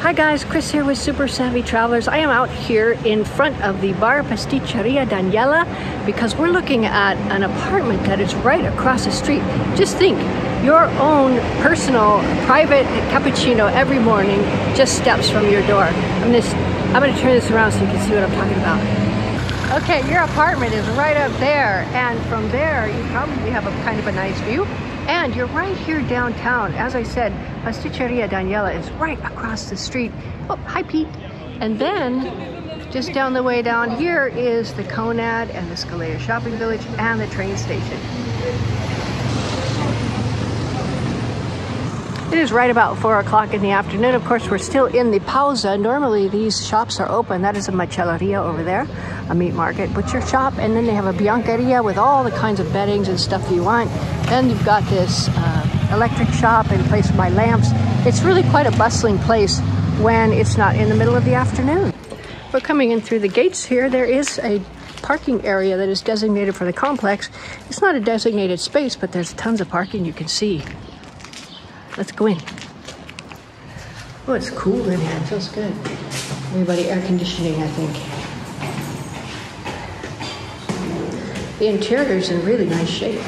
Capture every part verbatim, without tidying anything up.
Hi guys, Chris here with Super Savvy Travelers. I am out here in front of the Bar Pasticceria Daniela because we're looking at an apartment that is right across the street. Just think, your own personal private cappuccino every morning just steps from your door. I'm just, I'm gonna turn this around so you can see what I'm talking about. Okay, your apartment is right up there, and from there you probably have a kind of a nice view. And you're right here downtown. As I said, Pasticceria Daniela is right across the street. Oh, hi Pete. And then just down the way down here is the Conad and the Scalea shopping village and the train station. It is right about four o'clock in the afternoon. Of course, we're still in the pausa. Normally these shops are open. That is a macelleria over there, a meat market, butcher shop. And then they have a biancheria with all the kinds of beddings and stuff that you want. Then you've got this uh, electric shop and place to buy lamps. It's really quite a bustling place when it's not in the middle of the afternoon. We're coming in through the gates here. There is a parking area that is designated for the complex. It's not a designated space, but there's tons of parking you can see. Let's go in. Oh, it's cool in here. It feels good. Everybody air conditioning, I think. The interior's in really nice shape.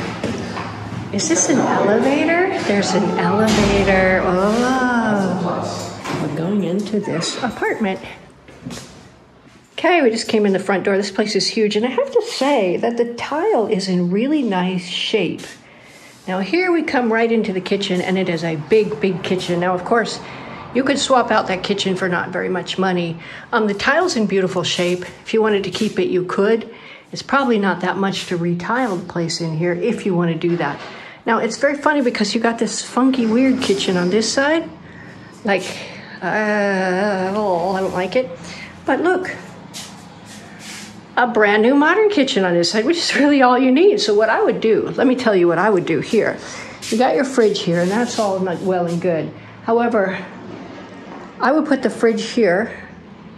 Is this an elevator? There's an elevator. Oh. We're going into this apartment. Okay, we just came in the front door. This place is huge. And I have to say that the tile is in really nice shape. Now here we come right into the kitchen, and it is a big, big kitchen. Now, of course, you could swap out that kitchen for not very much money. Um, the tile's in beautiful shape. If you wanted to keep it, you could. It's probably not that much to retile the place in here if you want to do that. Now, it's very funny because you got this funky, weird kitchen on this side. Like, uh, oh, I don't like it. But look, a brand new modern kitchen on this side, which is really all you need. So what I would do, let me tell you what I would do here. You got your fridge here, and that's all well and good. However, I would put the fridge here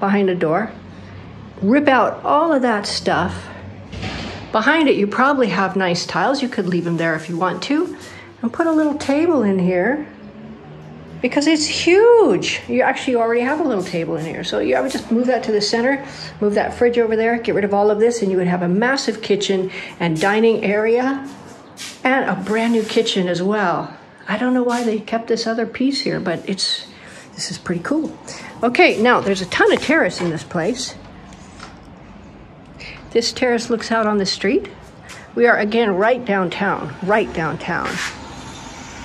behind the door, rip out all of that stuff. Behind it, you probably have nice tiles. You could leave them there if you want to, and put a little table in here because it's huge. You actually already have a little table in here. So you, I would just move that to the center, move that fridge over there, get rid of all of this, and you would have a massive kitchen and dining area and a brand new kitchen as well. I don't know why they kept this other piece here, but it's, this is pretty cool. Okay, now there's a ton of terrace in this place. This terrace looks out on the street. We are again right downtown, right downtown.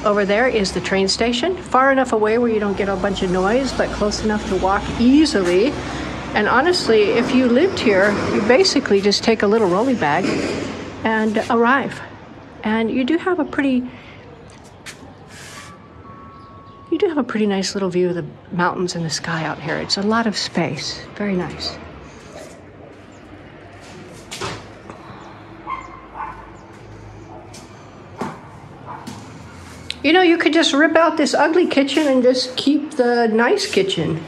Over there is the train station, far enough away where you don't get a bunch of noise, but close enough to walk easily. And honestly, if you lived here, you basically just take a little rolly bag and arrive. And you do have a pretty, you do have a pretty nice little view of the mountains and the sky out here. It's a lot of space, very nice. You know, you could just rip out this ugly kitchen and just keep the nice kitchen.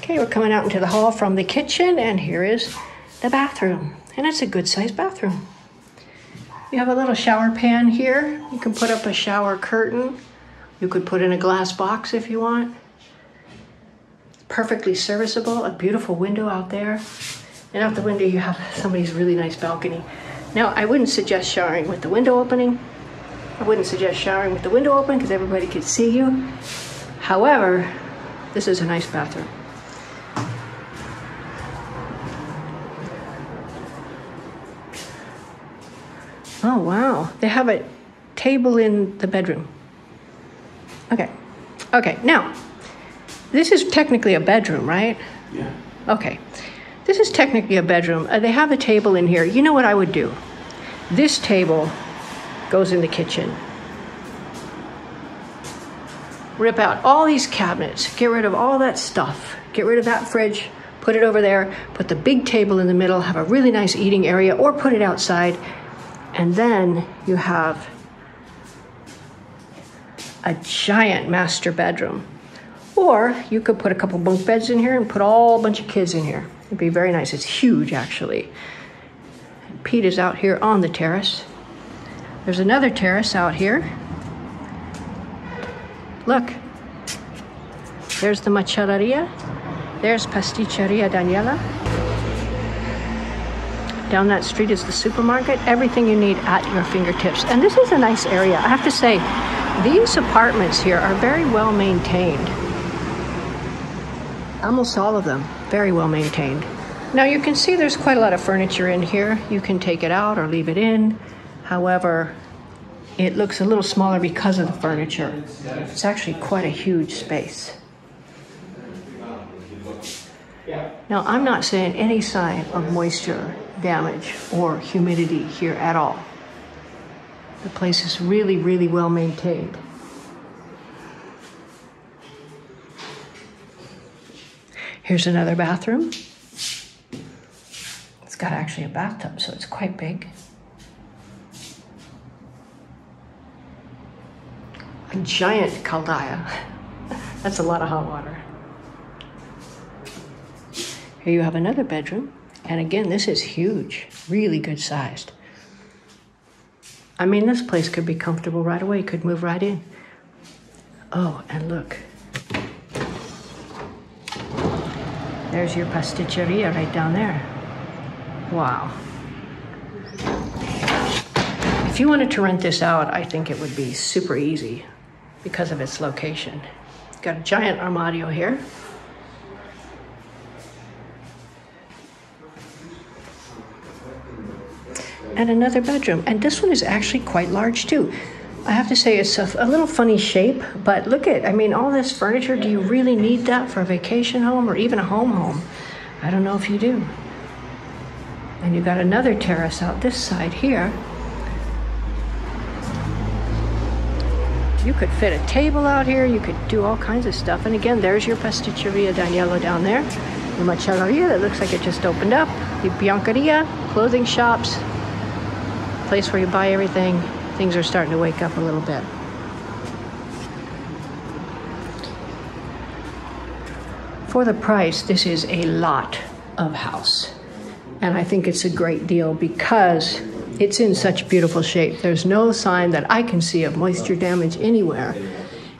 Okay, we're coming out into the hall from the kitchen, and here is the bathroom. And it's a good-sized bathroom. You have a little shower pan here. You can put up a shower curtain. You could put in a glass box if you want. Perfectly serviceable, a beautiful window out there. And out the window, you have somebody's really nice balcony. Now, I wouldn't suggest showering with the window opening. I wouldn't suggest showering with the window open because everybody could see you. However, this is a nice bathroom. Oh, wow. They have a table in the bedroom. Okay. Okay, now, this is technically a bedroom, right? Yeah. Okay. This is technically a bedroom. Uh, they have a table in here. You know what I would do? This table goes in the kitchen. Rip out all these cabinets, get rid of all that stuff, get rid of that fridge, put it over there, put the big table in the middle, have a really nice eating area, or put it outside. And then you have a giant master bedroom. Or you could put a couple bunk beds in here and put all a bunch of kids in here. It'd be very nice. It's huge, actually. Pete is out here on the terrace. There's another terrace out here. Look, There's the macelleria. There's Pasticceria Daniela. Down that street is the supermarket. Everything you need at your fingertips. And this is a nice area. I have to say, these apartments here are very well maintained. Almost all of them, very well maintained. Now you can see there's quite a lot of furniture in here. You can take it out or leave it in. However, it looks a little smaller because of the furniture. It's actually quite a huge space. Now, I'm not seeing any sign of moisture damage or humidity here at all. The place is really, really well maintained. Here's another bathroom. It's got actually a bathtub, so it's quite big. A giant caldaia. That's a lot of hot water. Here you have another bedroom. And again, this is huge, really good sized. I mean, this place could be comfortable right away, could move right in. Oh, and look. There's your pasticceria right down there. Wow. If you wanted to rent this out, I think it would be super easy because of its location. It's got a giant armadio here. And another bedroom. And this one is actually quite large too. I have to say it's a, a little funny shape, but look at, I mean, all this furniture, do you really need that for a vacation home or even a home home? I don't know if you do. And you've got another terrace out this side here. You could fit a table out here, you could do all kinds of stuff. And again, there's your Pasticceria Daniela down there. The macelleria that looks like it just opened up. The biancheria, clothing shops, place where you buy everything. Things are starting to wake up a little bit. For the price, this is a lot of house. And I think it's a great deal because it's in such beautiful shape. There's no sign that I can see of moisture damage anywhere.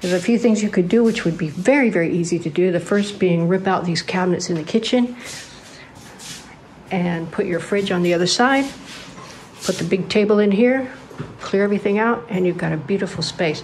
There's a few things you could do, which would be very, very easy to do. The first being rip out these cabinets in the kitchen and put your fridge on the other side. Put the big table in here. Clear everything out, and you've got a beautiful space.